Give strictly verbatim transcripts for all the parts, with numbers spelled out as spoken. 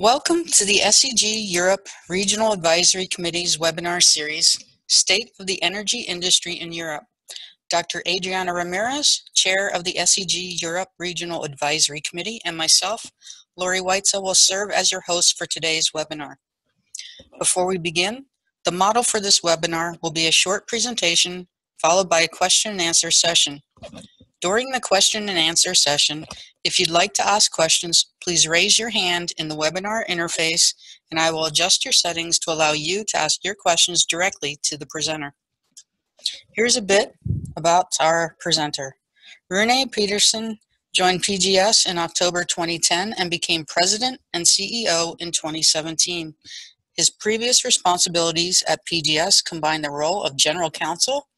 Welcome to the S E G Europe Regional Advisory Committee's webinar series, State of the Energy Industry in Europe. Doctor Adriana Ramirez, Chair of the S E G Europe Regional Advisory Committee, and myself, Lori Weitzel, will serve as your host for today's webinar. Before we begin, the model for this webinar will be a short presentation followed by a question and answer session. During the question and answer session, if you'd like to ask questions, please raise your hand in the webinar interface and I will adjust your settings to allow you to ask your questions directly to the presenter. Here's a bit about our presenter. Rune O. Pedersen joined P G S in October twenty ten and became president and C E O in twenty seventeen. His previous responsibilities at P G S combined the role of general counsel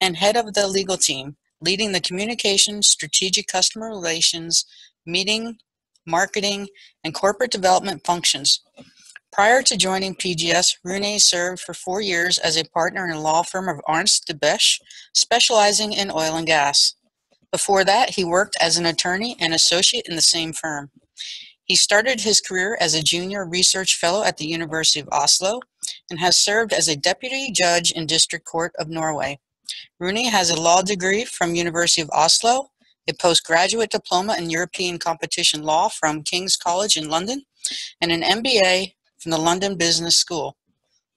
and head of the legal team, leading the communications, strategic customer relations, meeting, marketing, and corporate development functions. Prior to joining P G S, Rune served for four years as a partner in a law firm of Arntzen de Besche, specializing in oil and gas. Before that, he worked as an attorney and associate in the same firm. He started his career as a junior research fellow at the University of Oslo and has served as a deputy judge in District Court of Norway. Rune has a law degree from University of Oslo, a postgraduate diploma in European competition law from Kings College in London, and an M B A from the London Business School.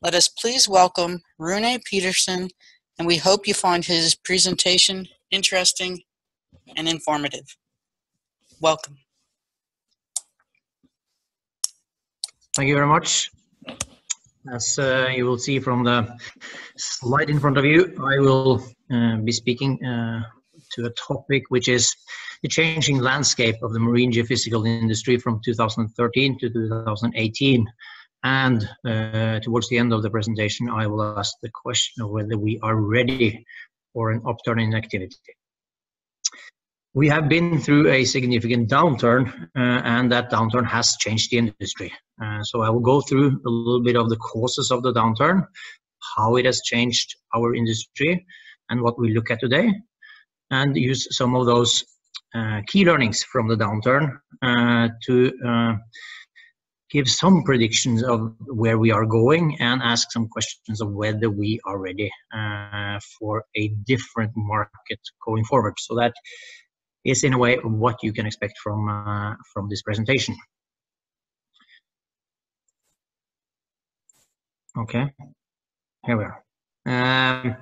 Let us please welcome Rune O. Pedersen, and we hope you find his presentation interesting and informative. Welcome. Thank you very much. As uh, you will see from the slide in front of you, I will uh, be speaking uh, to a topic which is the changing landscape of the marine geophysical industry from two thousand thirteen to two thousand eighteen. And uh, towards the end of the presentation, I will ask the question of whether we are ready for an upturn in activity. We have been through a significant downturn, uh, and that downturn has changed the industry. Uh, so I will go through a little bit of the causes of the downturn, how it has changed our industry, and what we look at today, and use some of those uh, key learnings from the downturn uh, to uh, give some predictions of where we are going and ask some questions of whether we are ready uh, for a different market going forward. So that is in a way what you can expect from uh, from this presentation. Okay, here we are. Um,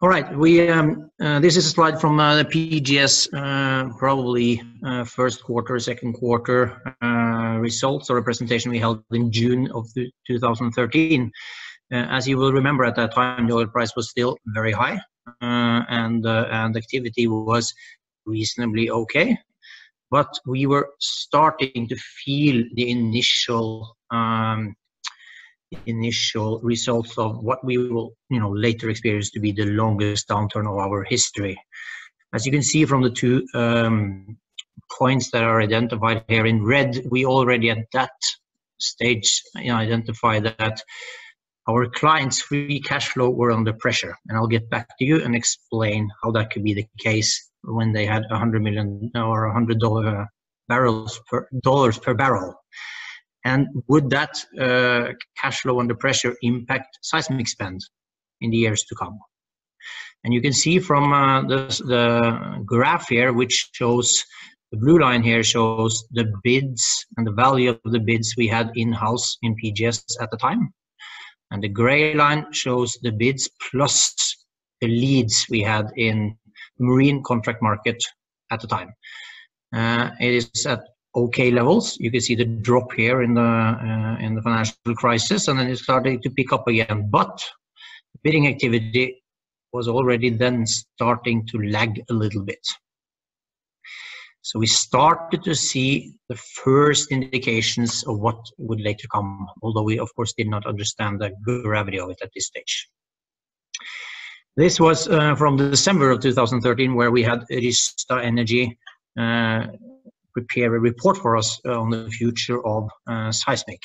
all right, we um, uh, this is a slide from uh, the P G S, uh, probably uh, first quarter, second quarter uh, results, or a presentation we held in June of two thousand thirteen. Uh, as you will remember, at that time the oil price was still very high, uh, and uh, and activity was reasonably okay, but we were starting to feel the initial um, initial results of what we will, you know, later experience to be the longest downturn of our history. As you can see from the two um, points that are identified here in red, we already at that stage, you know, identify that our clients' free cash flow were under pressure, and I'll get back to you and explain how that could be the case when they had one hundred million or one hundred dollar barrels per dollars per barrel, and would that uh, cash flow under pressure impact seismic spend in the years to come? And you can see from uh, the, the graph here, which shows the blue line here shows the bids and the value of the bids we had in house in P G S at the time, and the gray line shows the bids plus the leads we had in the marine contract market at the time. Uh, it is at okay levels. You can see the drop here in the uh, in the financial crisis, and then it started to pick up again. But bidding activity was already then starting to lag a little bit. So we started to see the first indications of what would later come, although we of course did not understand the gravity of it at this stage. This was uh, from December of two thousand thirteen, where we had Erista Energy uh, prepare a report for us uh, on the future of uh, seismic.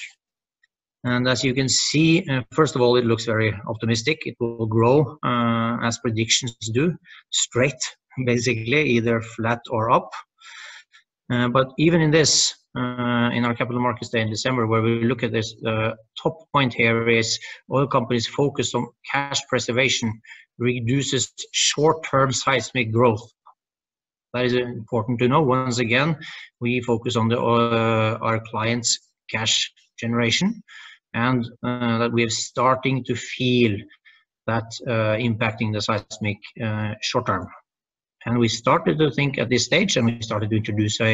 And as you can see, uh, first of all, it looks very optimistic. It will grow uh, as predictions do, straight, basically, either flat or up. Uh, but even in this, uh, in our Capital Markets Day in December, where we look at this. The top point here is oil companies focused on cash preservation reduces short-term seismic growth. That is important to know. Once again, we focus on the, uh, our clients' cash generation, and uh, that we are starting to feel that uh, impacting the seismic uh, short term. And we started to think at this stage, and we started to introduce a,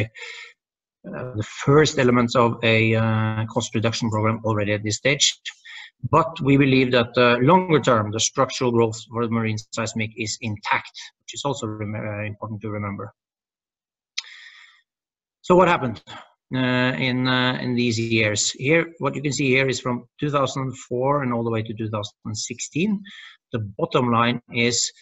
uh, the first elements of a uh, cost reduction program already at this stage. But we believe that uh, longer term, the structural growth for the marine seismic is intact, which is also uh, important to remember. So what happened uh, in, uh, in these years? Here, what you can see here is from two thousand four and all the way to two thousand sixteen. The bottom line is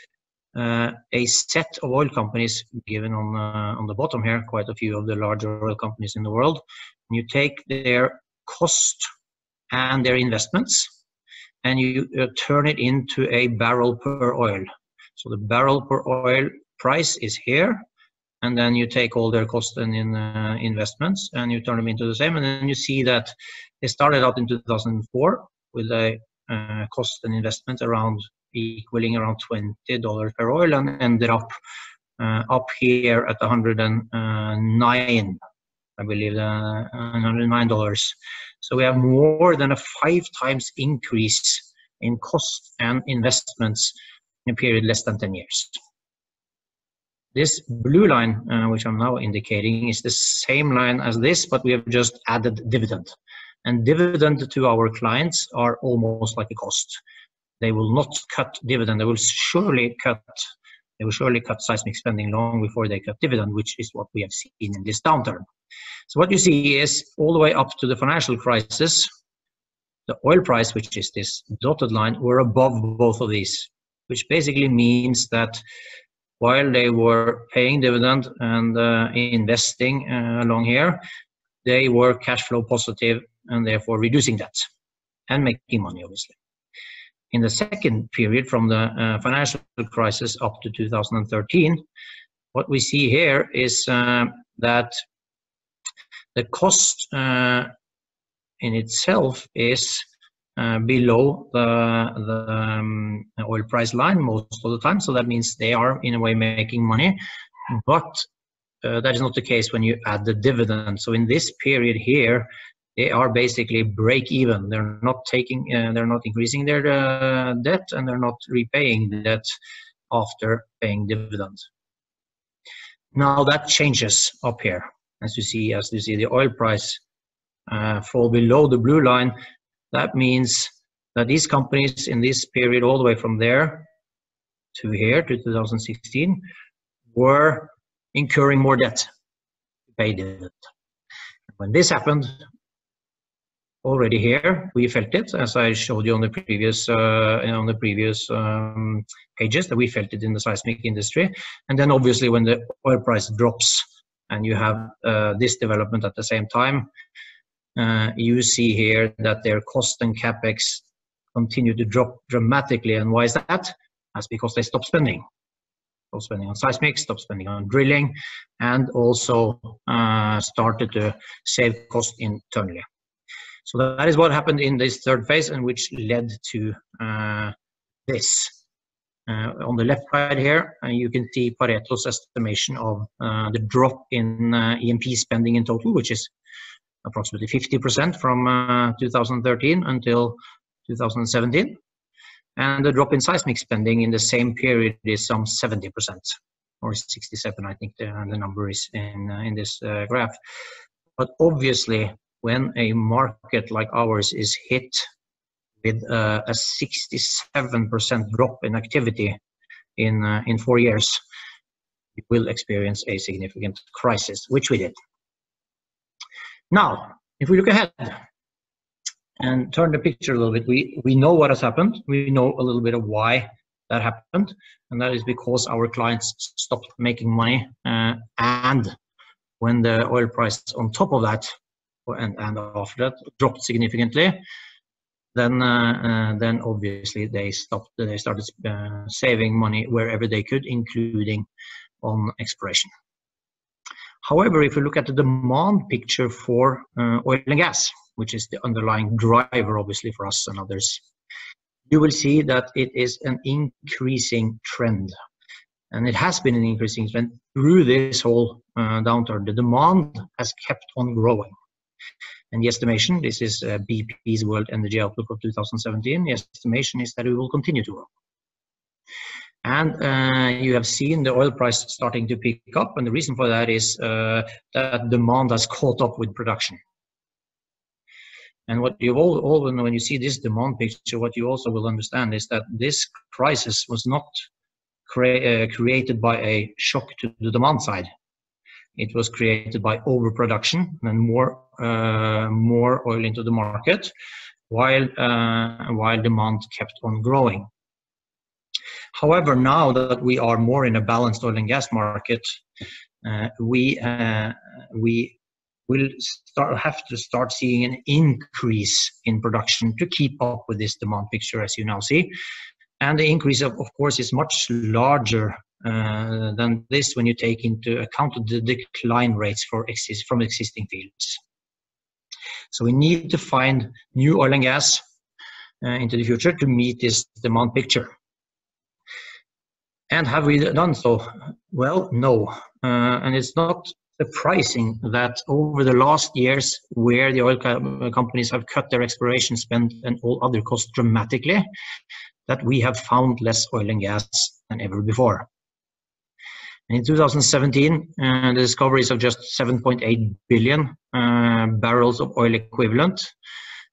uh, a set of oil companies given on, uh, on the bottom here, quite a few of the larger oil companies in the world. And you take their cost and their investments, and you uh, turn it into a barrel per oil. So the barrel per oil price is here, and then you take all their costs and in, uh, investments, and you turn them into the same, and then you see that they started out in two thousand four with a uh, cost and investment around equaling around twenty dollars per oil, and ended up uh, up here at one hundred nine, I believe, uh, one hundred nine dollars. So we have more than a five times increase in cost and investments in a period less than ten years. This blue line, uh, which I'm now indicating, is the same line as this, but we have just added dividend. And dividend to our clients are almost like a cost. They will not cut dividend. They will surely cut They will surely cut seismic spending long before they cut dividend, which is what we have seen in this downturn. So what you see is all the way up to the financial crisis, the oil price, which is this dotted line, were above both of these, which basically means that while they were paying dividend and uh, investing uh, along here, they were cash flow positive and therefore reducing debt and making money, obviously. In the second period, from the uh, financial crisis up to two thousand thirteen, what we see here is uh, that the cost uh, in itself is uh, below the, the um, oil price line most of the time, so that means they are in a way making money, but uh, that is not the case when you add the dividend. So in this period here, they are basically break even. They're not taking, uh, they're not increasing their uh, debt, and they're not repaying the debt after paying dividend. Now that changes up here, as you see, as you see the oil price uh, fall below the blue line. That means that these companies in this period, all the way from there to here to two thousand sixteen, were incurring more debt to pay dividend. When this happened, already here, we felt it, as I showed you on the previous uh, on the previous um, pages, that we felt it in the seismic industry. And then obviously when the oil price drops and you have uh, this development at the same time, uh, you see here that their cost and capex continue to drop dramatically. And why is that? That's because they stop spending. Stop spending on seismic, stop spending on drilling, and also uh, started to save cost internally. So that is what happened in this third phase, and which led to uh, this. Uh, on the left side here, uh, you can see Pareto's estimation of uh, the drop in uh, E and P spending in total, which is approximately fifty percent from uh, two thousand thirteen until two thousand seventeen. And the drop in seismic spending in the same period is some seventy percent, or sixty-seven, I think the, the number is in, uh, in this uh, graph. But obviously, when a market like ours is hit with uh, a sixty-seven percent drop in activity in, uh, in four years, you will experience a significant crisis, which we did. Now, if we look ahead and turn the picture a little bit, we, we know what has happened. We know a little bit of why that happened, and that is because our clients stopped making money, uh, and when the oil price on top of that, And, and after that dropped significantly, then uh, uh, then obviously they stopped. They started uh, saving money wherever they could, including on exploration. However, if you look at the demand picture for uh, oil and gas, which is the underlying driver, obviously, for us and others, you will see that it is an increasing trend. And it has been an increasing trend through this whole uh, downturn. The demand has kept on growing. And the estimation, this is uh, B P's World Energy Outlook of two thousand seventeen, the estimation is that it will continue to grow. And uh, you have seen the oil price starting to pick up, and the reason for that is uh, that demand has caught up with production. And what you all, all know when you see this demand picture, what you also will understand is that this crisis was not cre uh, created by a shock to the demand side. It was created by overproduction and more, uh, more oil into the market, while, uh, while demand kept on growing. However, now that we are more in a balanced oil and gas market, uh, we, uh, we will start, have to start seeing an increase in production to keep up with this demand picture, as you now see. And the increase, of, of course, is much larger Uh, than this when you take into account the decline rates for exist from existing fields. So we need to find new oil and gas uh, into the future to meet this demand picture. And have we done so? Well, no. Uh, and it's not surprising that over the last years, where the oil co companies have cut their exploration spend and all other costs dramatically, that we have found less oil and gas than ever before. In two thousand seventeen, uh, the discoveries of just seven point eight billion uh, barrels of oil equivalent,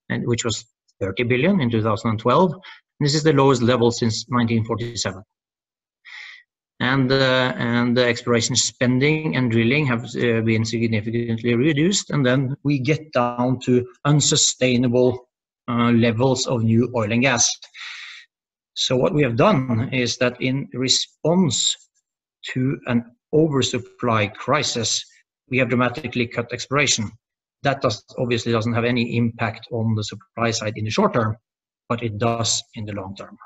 and which was thirty billion in two thousand twelve. And this is the lowest level since nineteen forty-seven. And, uh, and the exploration spending and drilling have uh, been significantly reduced, and then we get down to unsustainable uh, levels of new oil and gas. So what we have done is that in response to an oversupply crisis, we have dramatically cut exploration. That does, obviously doesn't have any impact on the supply side in the short term, but it does in the long term.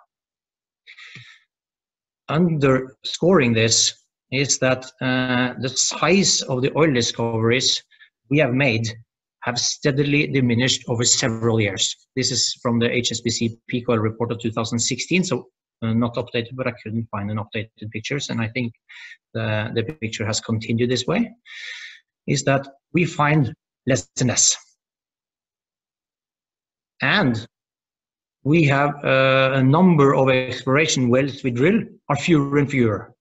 Underscoring this is that uh, the size of the oil discoveries we have made have steadily diminished over several years. This is from the H S B C peak oil report of two thousand sixteen, so Uh, not updated, but I couldn't find an updated pictures, and I think the, the picture has continued this way, is that we find less and less. And we have uh, a number of exploration wells we drill are fewer and fewer,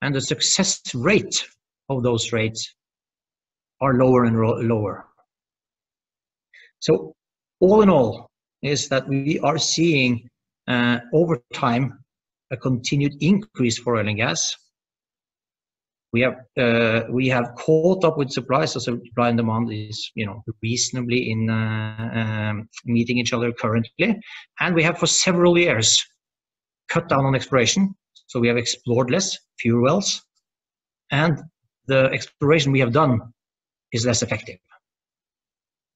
and the success rate of those rates are lower and lower. So all in all is that we are seeing Uh, over time, a continued increase for oil and gas. We have uh, we have caught up with supply, so supply and demand is you know reasonably in uh, um, meeting each other currently, and we have for several years cut down on exploration. So we have explored less, fewer wells, and the exploration we have done is less effective.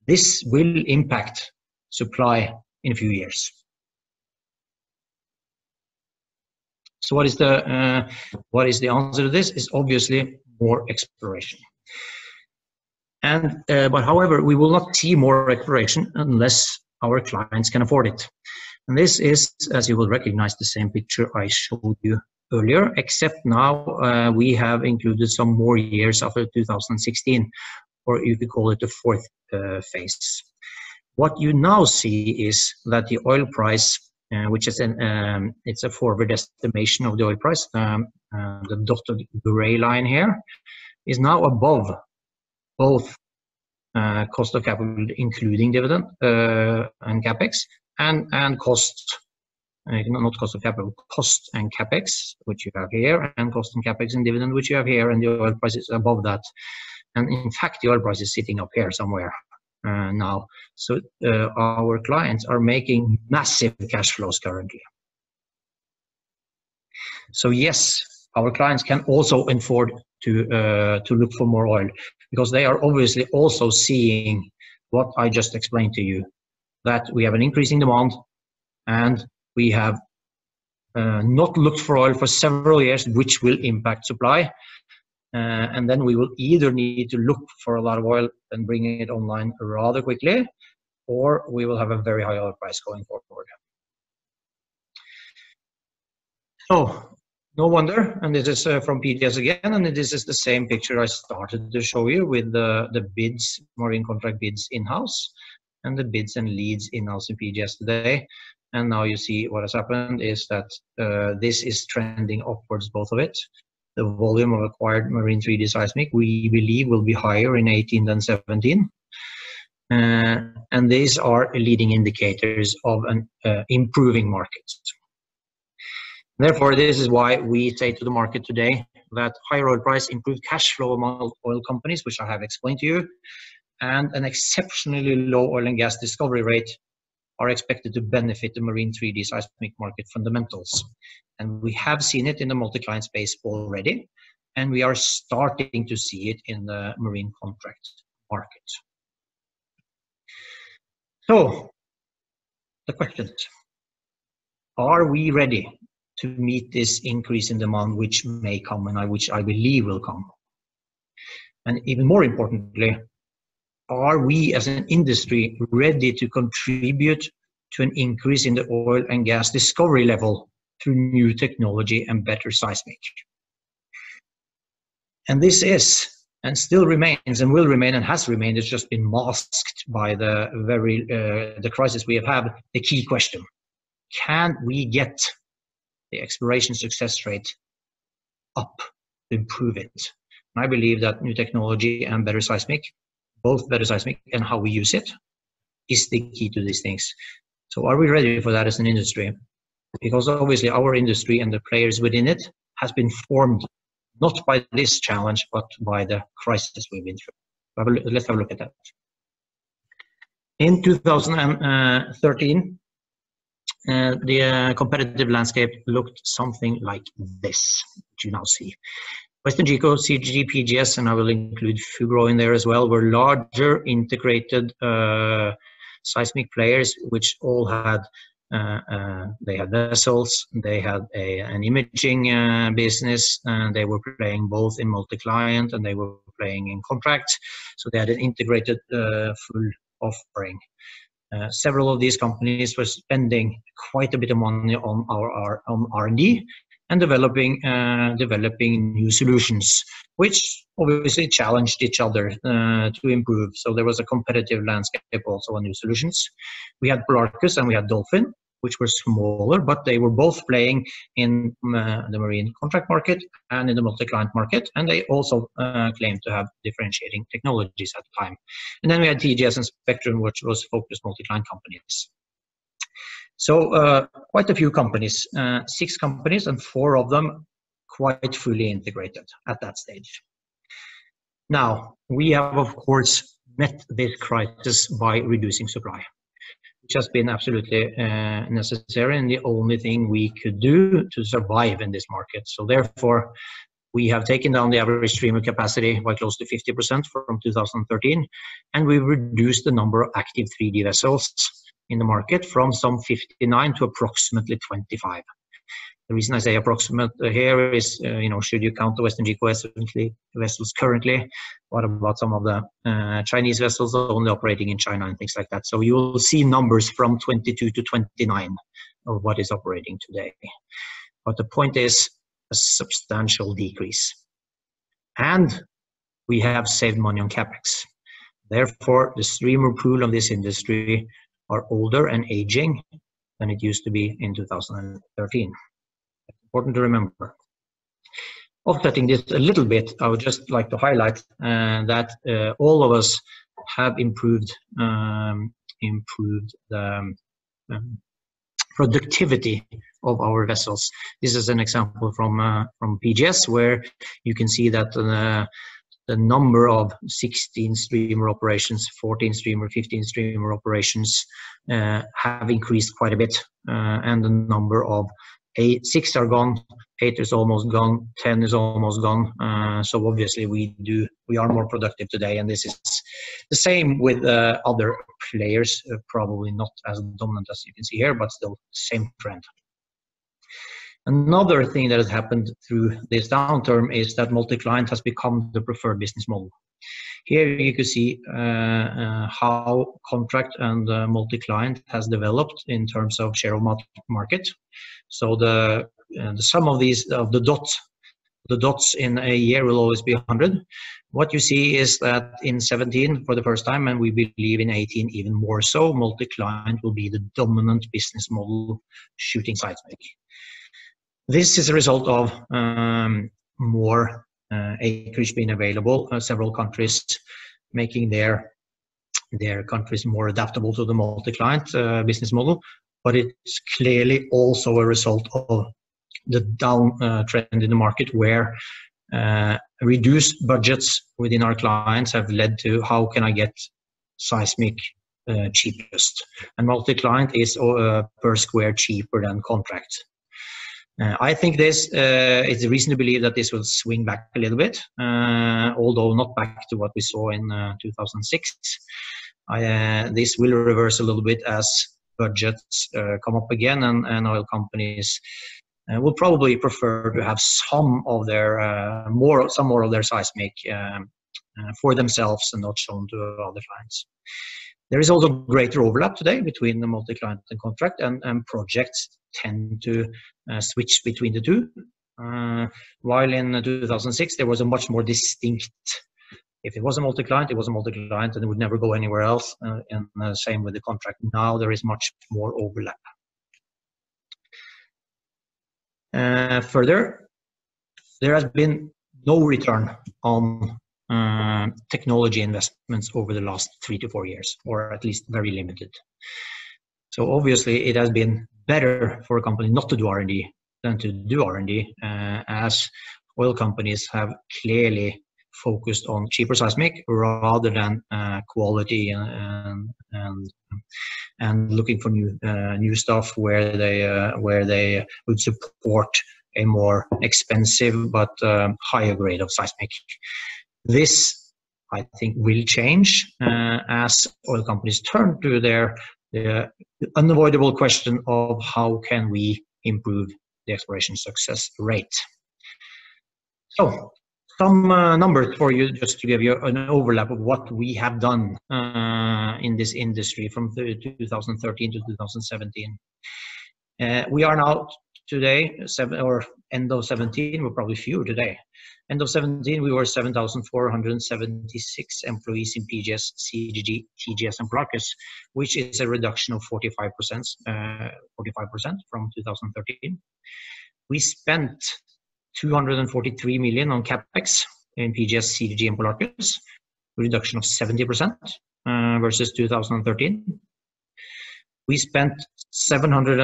This will impact supply in a few years. So what is the uh, what is the answer to this? Is obviously more exploration. And uh, but however, we will not see more exploration unless our clients can afford it. And this is, as you will recognize, the same picture I showed you earlier, except now uh, we have included some more years after two thousand sixteen, or you could call it the fourth uh, phase. What you now see is that the oil price, Uh, which is an um, it's a forward estimation of the oil price. Um, uh, the dotted gray line here is now above both uh, cost of capital, including dividend uh, and capex, and and cost uh, not cost of capital, cost and capex, which you have here, and cost and capex and dividend, which you have here, and the oil price is above that. And in fact, the oil price is sitting up here somewhere. Uh, now, so uh, our clients are making massive cash flows currently. So yes, our clients can also afford to uh, to look for more oil, because they are obviously also seeing what I just explained to you, that we have an increasing demand, and we have uh, not looked for oil for several years, which will impact supply, Uh, and then we will either need to look for a lot of oil and bring it online rather quickly, or we will have a very high oil price going forward. So, no wonder, and this is uh, from P G S again, and this is the same picture I started to show you with the, the bids, marine contract bids in-house, and the bids and leads in-house in P G S today. And now you see what has happened is that uh, this is trending upwards, both of it. The volume of acquired marine three D seismic, we believe, will be higher in eighteen than seventeen. Uh, and these are leading indicators of an uh, improving market. Therefore, this is why we say to the market today that higher oil price, improved cash flow among oil companies, which I have explained to you, and an exceptionally low oil and gas discovery rate are expected to benefit the marine three D seismic market fundamentals. And we have seen it in the multi-client space already, and we are starting to see it in the marine contract market. So, the question, are we ready to meet this increase in demand which may come and I, which I believe will come? And even more importantly, are we as an industry ready to contribute to an increase in the oil and gas discovery level through new technology and better seismic? And this is, and still remains, and will remain, and has remained, it's just been masked by the very, uh, the crisis we have had, the key question. Can we get the exploration success rate up, improve it? And I believe that new technology and better seismic, both better seismic and how we use it, is the key to these things. So are we ready for that as an industry? Because obviously our industry and the players within it has been formed not by this challenge, but by the crisis we've been through. Let's have a look at that. In two thousand thirteen, uh, the uh, competitive landscape looked something like this, which you now see. Western GECO, C G G, P G S, and I will include Fugro in there as well, were larger integrated uh, seismic players, which all had, uh, uh, they had vessels, they had a, an imaging uh, business, and they were playing both in multi-client and they were playing in contract. So they had an integrated uh, full offering. Uh, several of these companies were spending quite a bit of money on our, our on R and D, and developing uh, developing new solutions, which obviously challenged each other uh, to improve. So there was a competitive landscape also on new solutions. We had Polarcus and we had Dolphin, which were smaller, but they were both playing in uh, the marine contract market and in the multi-client market, and they also uh, claimed to have differentiating technologies at the time. And then we had T G S and Spectrum, which was focused multi-client companies. So uh, quite a few companies, uh, six companies, and four of them quite fully integrated at that stage. Now, we have, of course, met this crisis by reducing supply, which has been absolutely uh, necessary and the only thing we could do to survive in this market. So therefore, we have taken down the average streamer capacity by close to fifty percent from two thousand thirteen, and we've reduced the number of active three D vessels in the market from some fifty-nine to approximately twenty-five. The reason I say approximate here is, uh, you know, should you count the Western GECO vessels currently? What about some of the uh, Chinese vessels only operating in China and things like that? So you will see numbers from twenty-two to twenty-nine of what is operating today. But the point is a substantial decrease. And we have saved money on CapEx. Therefore, the streamer pool of this industry are older and aging than it used to be in two thousand thirteen. Important to remember. Offsetting this a little bit, I would just like to highlight uh, that uh, all of us have improved um, improved the um, productivity of our vessels. This is an example from uh, from P G S, where you can see that Uh, the number of sixteen streamer operations, fourteen streamer, fifteen streamer operations uh, have increased quite a bit. Uh, and the number of eight, six are gone, eight is almost gone, ten is almost gone. Uh, so obviously we do, we are more productive today. And this is the same with uh, other players, uh, probably not as dominant as you can see here, but still the same trend. Another thing that has happened through this downturn is that multi-client has become the preferred business model. Here you can see uh, uh, how contract and uh, multi-client has developed in terms of share of market. So the, uh, the sum of these of the dots, the dots in a year will always be one hundred. What you see is that in seventeen, for the first time, and we believe in eighteen even more so, multi-client will be the dominant business model shooting seismic. This is a result of um, more uh, acreage being available, uh, several countries making their, their countries more adaptable to the multi-client uh, business model, but it's clearly also a result of the down uh, trend in the market where uh, reduced budgets within our clients have led to how can I get seismic uh, cheapest, and multi-client is uh, per square cheaper than contract. Uh, I think this uh, it's reason to believe that this will swing back a little bit, uh, although not back to what we saw in uh, two thousand six. I, uh, this will reverse a little bit as budgets uh, come up again, and, and oil companies uh, will probably prefer to have some of their uh, more some more of their seismic um, uh, for themselves and not shown to other clients. There is also greater overlap today between the multi-client and contract, and, and projects tend to uh, switch between the two. Uh, while in two thousand six, there was a much more distinct, if it was a multi-client, it was a multi-client and it would never go anywhere else. Uh, and uh, same with the contract. Now there is much more overlap. Uh, further, there has been no return on Uh, technology investments over the last three to four years, or at least very limited. So obviously it has been better for a company not to do R and D than to do R and D, uh, as oil companies have clearly focused on cheaper seismic rather than uh, quality and, and and looking for new uh, new stuff where they uh, where they would support a more expensive but um, higher grade of seismic. This, I think, will change uh, as oil companies turn to their the unavoidable question of how can we improve the exploration success rate. So, some uh, numbers for you, just to give you an overlap of what we have done uh, in this industry from two thousand thirteen to two thousand seventeen. Uh, we are now today, seven, or end of seventeen, we're probably fewer today. End of seventeen, we were seven thousand four hundred seventy-six employees in P G S, C G G, T G S, and Polarcus, which is a reduction of forty-five percent, uh, forty-five percent from two thousand thirteen. We spent two hundred forty-three million on CapEx in P G S, C G G, and Polarcus, reduction of seventy percent uh, versus two thousand thirteen. We spent seven hundred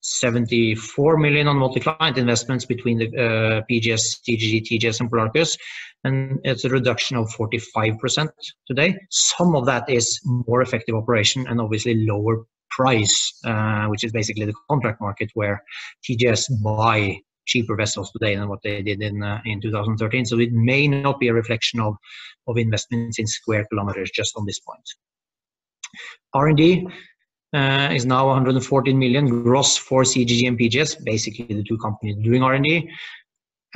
seventy-four million on multi-client investments between the uh, P G S, C G G, T G S, and Polarcus, and it's a reduction of forty-five percent today. Some of that is more effective operation and obviously lower price, uh, which is basically the contract market where T G S buy cheaper vessels today than what they did in uh, in two thousand thirteen. So it may not be a reflection of of investments in square kilometers just on this point. R and D Uh, is now one hundred fourteen million gross for C G G and P G S, basically the two companies doing R and D,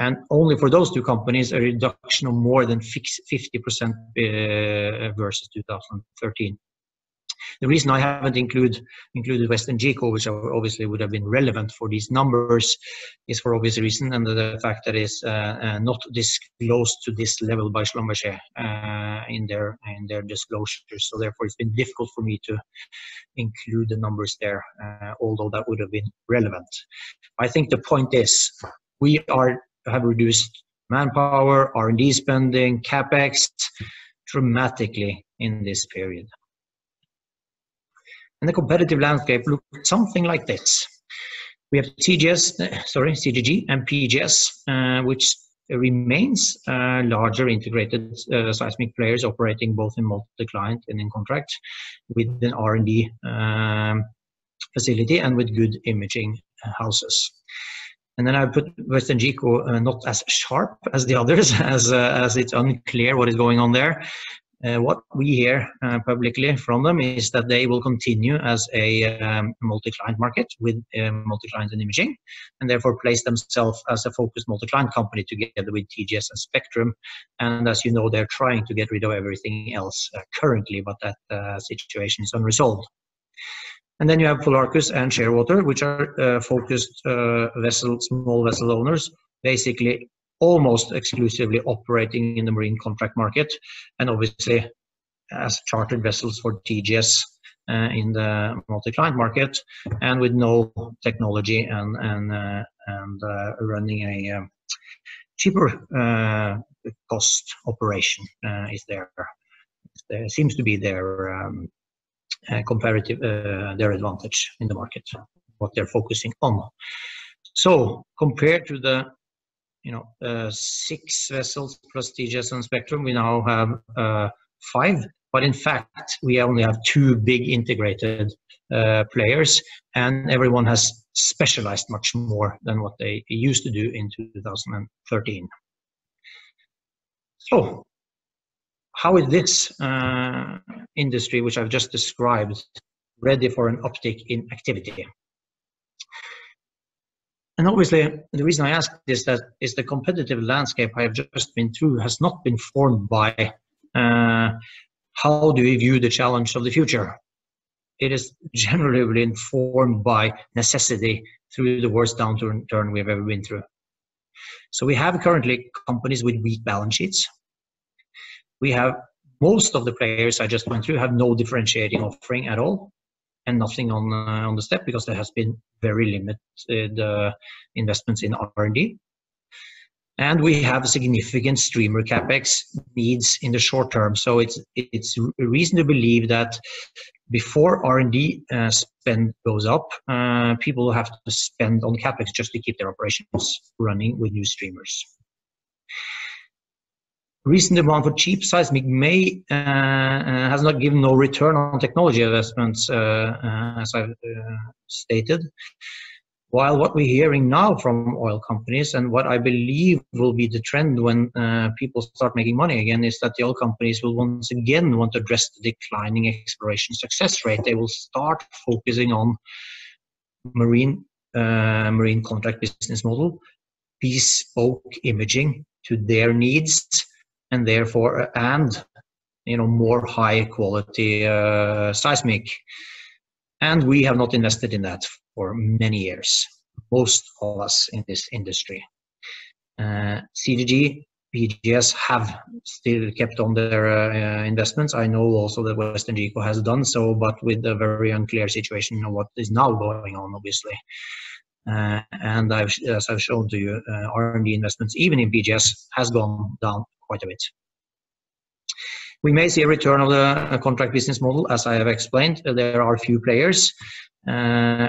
and only for those two companies a reduction of more than fifty percent uh, versus two thousand thirteen. The reason I haven't include, included Western GECO, which obviously would have been relevant for these numbers, is for obvious reason, and the fact that it's uh, uh, not disclosed to this level by Schlumberger uh, in their in their disclosures. So therefore, it's been difficult for me to include the numbers there, uh, although that would have been relevant. I think the point is we are have reduced manpower, R and D spending, CapEx dramatically in this period. And the competitive landscape looked something like this. We have T G S, sorry, C G G and P G S, uh, which remains uh, larger integrated uh, seismic players operating both in multi-client and in contract with an R and D um, facility and with good imaging houses. And then I put Western GECO uh, not as sharp as the others, as, uh, as it's unclear what is going on there. Uh, what we hear uh, publicly from them is that they will continue as a um, multi-client market with uh, multi-client and imaging, and therefore place themselves as a focused multi-client company together with T G S and Spectrum. And as you know, they're trying to get rid of everything else uh, currently, but that uh, situation is unresolved. And then you have Polarcus and Shearwater, which are uh, focused uh, vessel, small vessel owners, basically almost exclusively operating in the marine contract market, and obviously as chartered vessels for T G S uh, in the multi-client market, and with no technology and and uh, and uh, running a um, cheaper uh, cost operation uh, is there. There seems to be their um, uh, comparative uh, their advantage in the market, what they're focusing on. So compared to the you know, uh, six vessels plus T G S and Spectrum, we now have uh, five, but in fact, we only have two big integrated uh, players, and everyone has specialized much more than what they used to do in two thousand thirteen. So, how is this uh, industry, which I've just described, ready for an uptick in activity? And obviously, the reason I ask this that is the competitive landscape I have just been through has not been formed by uh, how do we view the challenge of the future. It is generally been formed by necessity through the worst downturn we've ever been through. So we have currently companies with weak balance sheets. We have most of the players I just went through have no differentiating offering at all, and nothing on uh, on the step, because there has been very limited uh, investments in R and D. And we have significant streamer capex needs in the short term. So it's it's reason to believe that before R and D uh, spend goes up, uh, people have to spend on capex just to keep their operations running with new streamers. Recent demand for cheap seismic may uh, uh, has not given no return on technology investments, uh, uh, as I've uh, stated. While what we're hearing now from oil companies, and what I believe will be the trend when uh, people start making money again, is that the oil companies will once again want to address the declining exploration success rate. They will start focusing on marine uh, marine contract business model, bespoke imaging to their needs, and therefore, and you know, more high quality uh, seismic. And we have not invested in that for many years, most of us in this industry. Uh, C G G, P G S have still kept on their uh, investments. I know also that Western GECO has done so, but with a very unclear situation of what is now going on, obviously. Uh, and I've, as I've shown to you, uh, R and D investments, even in P G S, has gone down quite a bit. We may see a return of the contract business model, as I have explained. There are few players. Uh,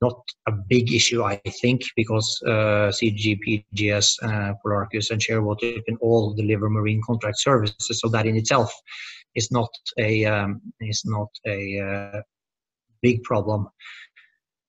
not a big issue, I think, because uh, C G G, P G S, uh, Polarcus, and Shearwater can all deliver marine contract services, so that in itself is not a um, is not a uh, big problem.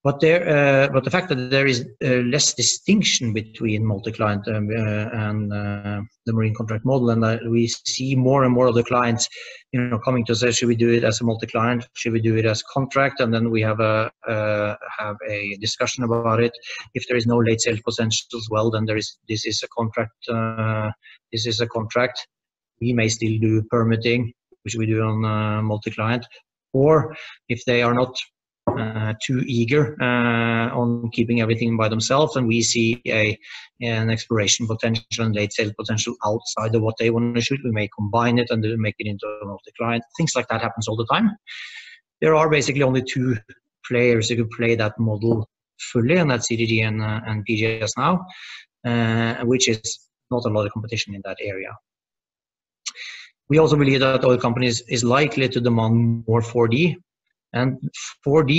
But there, uh, but the fact that there is uh, less distinction between multi-client um, uh, and uh, the marine contract model, and uh, we see more and more of the clients, you know, coming to say, should we do it as a multi-client? Should we do it as contract? And then we have a uh, have a discussion about it. If there is no late sales potential as well, then there is this is a contract. Uh, this is a contract. We may still do permitting, which we do on uh, multi-client, or if they are not Uh, too eager uh, on keeping everything by themselves, and we see a an exploration potential and late sale potential outside of what they want to shoot, we may combine it and make it into a multi-client. Things like that happens all the time. There are basically only two players who could play that model fully, and that's C G G and, uh, and P G S now, uh, which is not a lot of competition in that area. We also believe that oil companies is likely to demand more four D, and four D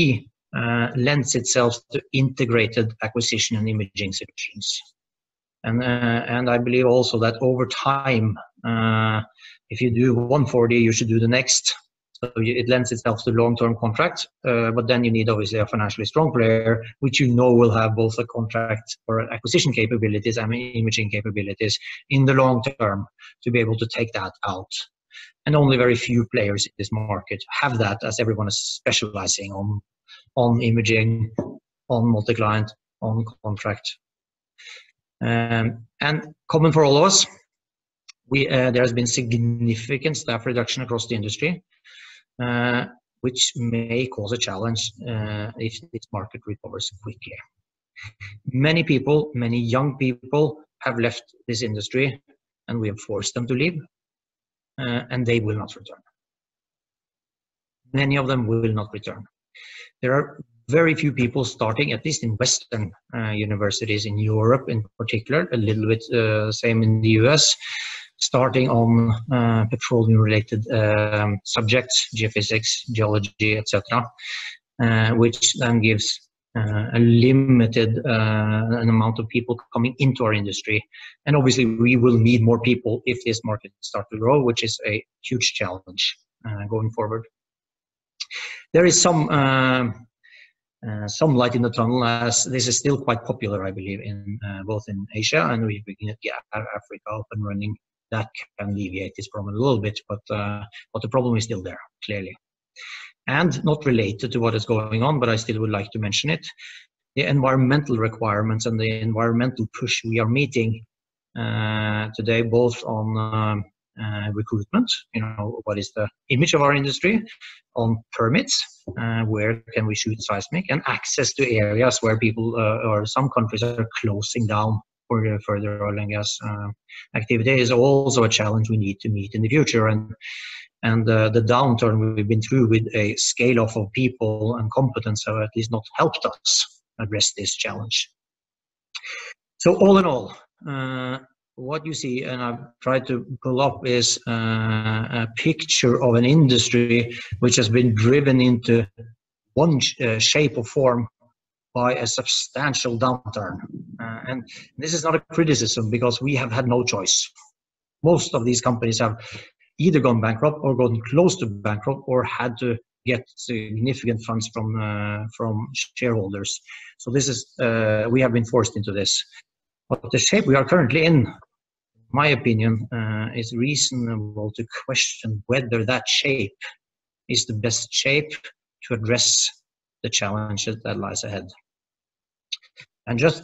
uh, lends itself to integrated acquisition and imaging solutions. And, uh, and I believe also that over time, uh, if you do one four D, you should do the next. So it lends itself to long-term contracts, uh, but then you need obviously a financially strong player, which you know will have both a contract or acquisition capabilities and imaging capabilities in the long term to be able to take that out. and only very few players in this market have that, as everyone is specializing on on imaging, on multi-client, on contract. Um, and common for all of us, we, uh, there has been significant staff reduction across the industry, uh, which may cause a challenge uh, if this market recovers quickly. Many people, many young people have left this industry, and we have forced them to leave, uh, and they will not return. Many of them will not return. There are very few people starting, at least in Western uh, universities, in Europe in particular, a little bit uh, same in the U S, starting on uh, petroleum-related um, subjects, geophysics, geology, et cetera, uh, which then gives uh, a limited uh, an amount of people coming into our industry. And obviously, we will need more people if this market starts to grow, which is a huge challenge uh, going forward. There is some uh, uh, some light in the tunnel, as this is still quite popular, I believe, in uh, both in Asia, and we begin to get Africa up and running. That can alleviate this problem a little bit, but uh, but the problem is still there, clearly. And not related to what is going on, but I still would like to mention it. The environmental requirements and the environmental push we are meeting uh, today, both on um, uh, recruitment, you know, what is the image of our industry, on permits, uh, where can we shoot seismic, and access to areas where people uh, or some countries are closing down for further oil and gas uh, activity, is also a challenge we need to meet in the future. And and uh, the downturn we've been through with a scale off of people and competence have at least not helped us address this challenge. So all in all, uh, what you see, and I've tried to pull up, is uh, a picture of an industry which has been driven into one sh uh, shape or form by a substantial downturn. Uh, and this is not a criticism, because we have had no choice. Most of these companies have either gone bankrupt or gone close to bankrupt or had to get significant funds from uh, from shareholders. So this is uh, we have been forced into this. But the shape we are currently in, my opinion, uh, is reasonable to question whether that shape is the best shape to address the challenges that lies ahead. And just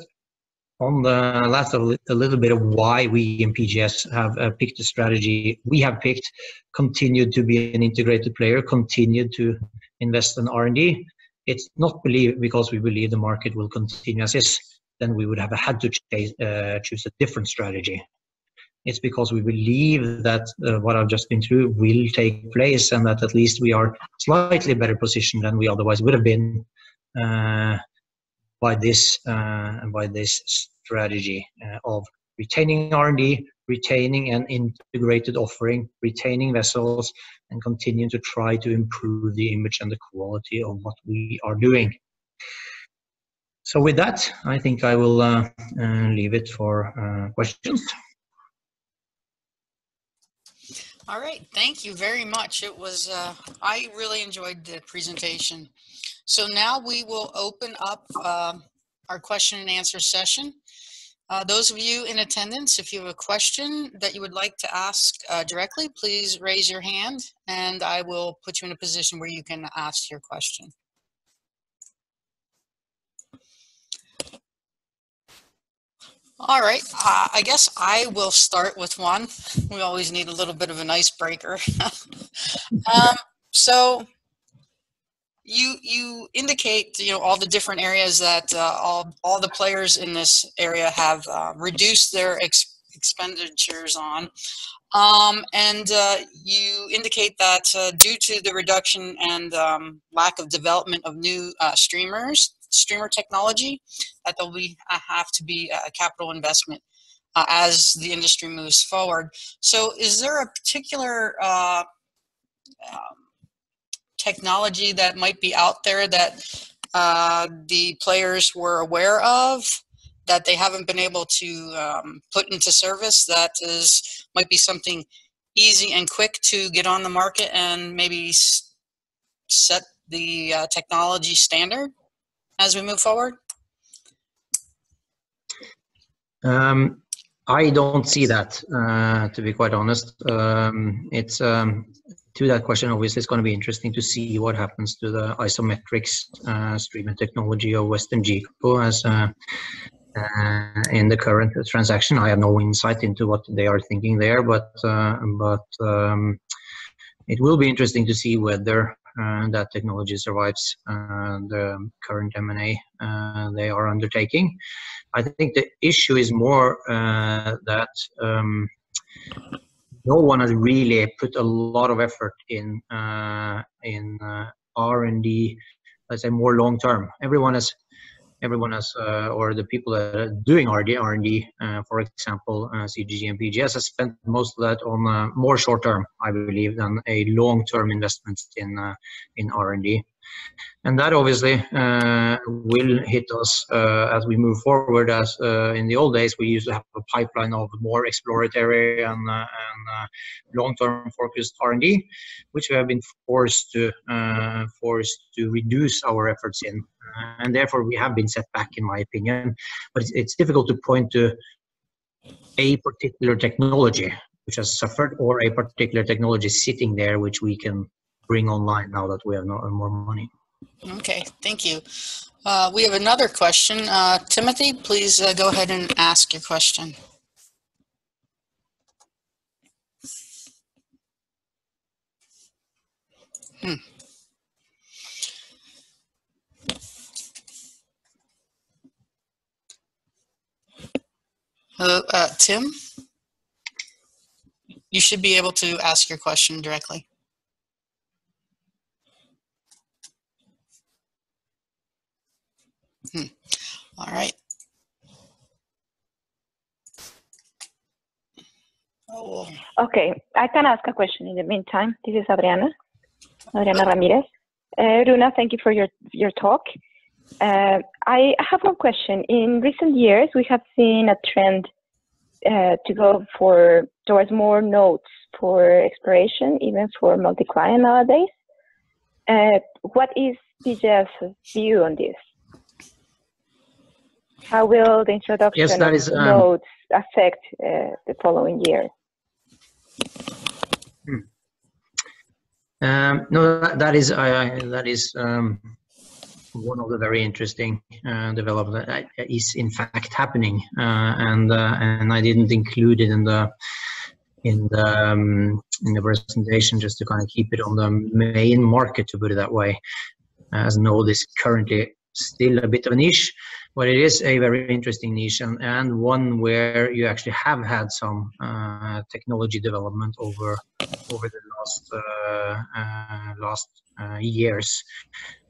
on the last, a little bit of why we in P G S have uh, picked the strategy we have picked, continued to be an integrated player, continued to invest in R and D. It's not believe, because we believe the market will continue as is, then we would have had to ch uh, choose a different strategy. It's because we believe that uh, what I've just been through will take place, and that at least we are slightly better positioned than we otherwise would have been uh, by this uh, by this strategy uh, of retaining R and D, retaining an integrated offering, retaining vessels, and continuing to try to improve the image and the quality of what we are doing. So with that, I think I will uh, uh, leave it for uh, questions. All right, thank you very much. It was, uh, I really enjoyed the presentation. So now we will open up uh, our question and answer session. Uh, those of you in attendance, if you have a question that you would like to ask uh, directly, please raise your hand and I will put you in a position where you can ask your question. All right, uh, I guess I will start with one. We always need a little bit of an icebreaker. um, so you you indicate, you know, all the different areas that uh, all, all the players in this area have uh, reduced their ex expenditures on. Um, and uh, you indicate that uh, due to the reduction and um, lack of development of new uh, streamers, streamer technology, that there'll be, uh, have to be a capital investment uh, as the industry moves forward. So is there a particular uh, um, technology that might be out there that uh, the players were aware of that they haven't been able to um, put into service that is might be something easy and quick to get on the market and maybe set the uh, technology standard as we move forward? Um, I don't see that, uh, to be quite honest. Um, it's um, to that question, obviously, it's going to be interesting to see what happens to the isometrics uh, streaming technology of Western GECO as uh, uh, in the current transaction. I have no insight into what they are thinking there, but uh, but um, it will be interesting to see whether uh, that technology survives uh, the current M and A uh, they are undertaking. I think the issue is more uh, that um, no one has really put a lot of effort in uh, in uh, R and D. Let's say more long term. Everyone has, everyone has, uh, or the people that are doing R and D, uh, for example, uh, C G G and P G S, has spent most of that on uh, more short term, I believe, than a long term investment in uh, in R and D. And that obviously uh, will hit us uh, as we move forward. As uh, in the old days, we used to have a pipeline of more exploratory and, uh, and uh, long-term focused R and D, which we have been forced to uh, forced to reduce our efforts in, uh, and therefore we have been set back, in my opinion. But it's, it's difficult to point to a particular technology which has suffered, or a particular technology sitting there which we can bring online now that we have no, more money. Okay, thank you. Uh, we have another question. Uh, Timothy, please uh, go ahead and ask your question. Hmm. Hello, uh, Tim? You should be able to ask your question directly. Hmm. All right. Oh. Okay, I can ask a question in the meantime. This is Adriana, Adriana Ramirez. Uh, Rune, thank you for your, your talk. Uh, I have one question. In recent years, we have seen a trend uh, to go for towards more nodes for exploration, even for multi-client nowadays. Uh, what is P G S's view on this? How will the introduction yes, that is, um, of nodes affect uh, the following year? Hmm. Um, no, that, that is uh, that is um, one of the very interesting uh, developments that is in fact happening, uh, and uh, and I didn't include it in the in the um, in the presentation just to kind of keep it on the main market, to put it that way, as node is currently still a bit of a niche. But it is a very interesting niche, and, and one where you actually have had some uh, technology development over over the last uh, uh, last uh, years.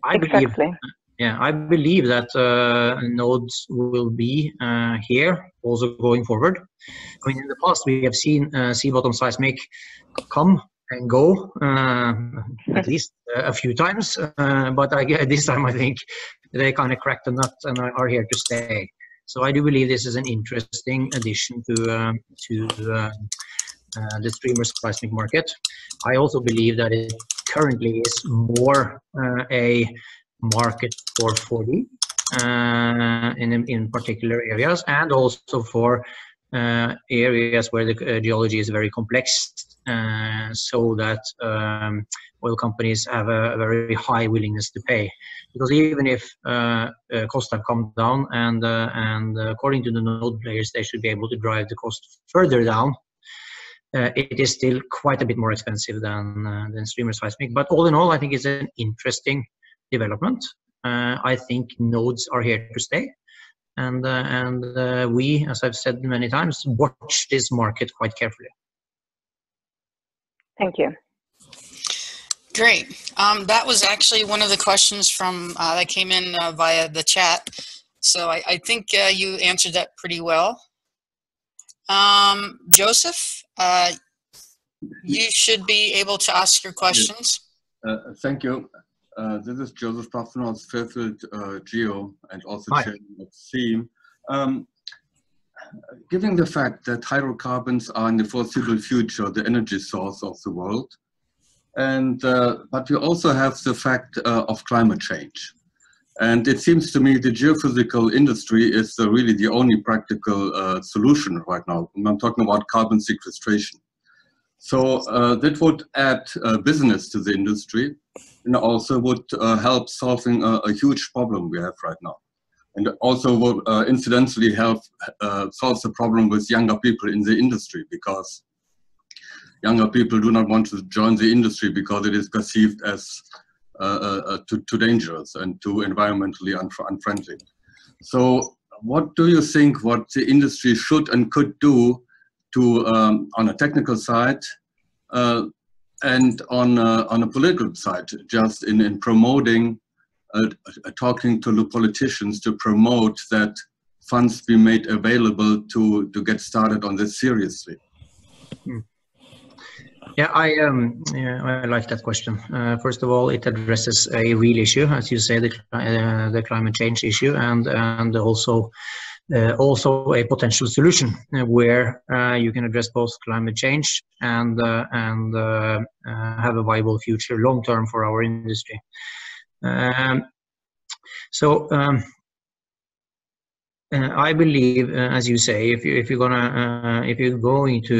I exactly. believe, yeah, I believe that uh, nodes will be uh, here also going forward. I mean, in the past we have seen uh, sea bottom seismic come and go uh, at least a few times, uh, but I, this time I think they kind of cracked the nut and are here to stay. So I do believe this is an interesting addition to uh, to uh, uh, the streamer seismic market. I also believe that it currently is more uh, a market for four D uh, in in particular areas, and also for uh, areas where the uh, geology is very complex. Uh, so that um, oil companies have a, a very high willingness to pay, because even if uh, uh, costs have come down, and uh, and uh, according to the node players, they should be able to drive the cost further down. Uh, it is still quite a bit more expensive than uh, than streamer seismic. But all in all, I think it's an interesting development. Uh, I think nodes are here to stay. And uh, and uh, we, as I've said many times, watch this market quite carefully. Thank you. Great. Um, that was actually one of the questions from uh, that came in uh, via the chat. So I, I think uh, you answered that pretty well. Um, Joseph, uh, you should be able to ask your questions. Yes. Uh, thank you. Uh, this is Joseph Paffenholz, Fairfield uh, Geo, and also chairman of SEAM. Um, Given the fact that hydrocarbons are in the foreseeable future the energy source of the world, and uh, but we also have the fact uh, of climate change. And it seems to me the geophysical industry is uh, really the only practical uh, solution right now. And I'm talking about carbon sequestration. So uh, that would add uh, business to the industry, and also would uh, help solving a, a huge problem we have right now. And also would uh, incidentally help uh, solve the problem with younger people in the industry, because younger people do not want to join the industry because it is perceived as Uh, uh, too, too dangerous and too environmentally unf unfriendly. So what do you think what the industry should and could do to, um, on a technical side uh, and on a, on a political side, just in, in promoting, uh, talking to the politicians to promote that funds be made available to, to get started on this seriously? Hmm. Yeah, I um, yeah, I like that question. Uh, first of all, it addresses a real issue, as you say, the uh, the climate change issue, and and also uh, also a potential solution where uh, you can address both climate change and uh, and uh, uh, have a viable future long term for our industry. Um, so. Um, Uh, I believe, uh, as you say, if you if you're gonna uh, if you're going to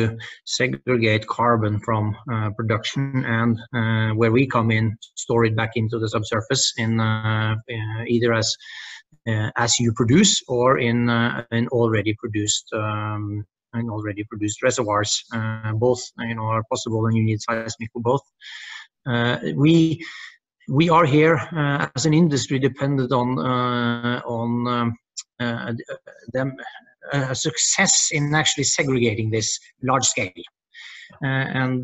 segregate carbon from uh, production and uh, where we come in, store it back into the subsurface in uh, uh, either as uh, as you produce or in uh, in already produced um, in already produced reservoirs, uh, both you know are possible, and you need seismic for both. Uh, we we are here uh, as an industry dependent on uh, on. Um, Uh, them, uh, success in actually segregating this large scale, uh, and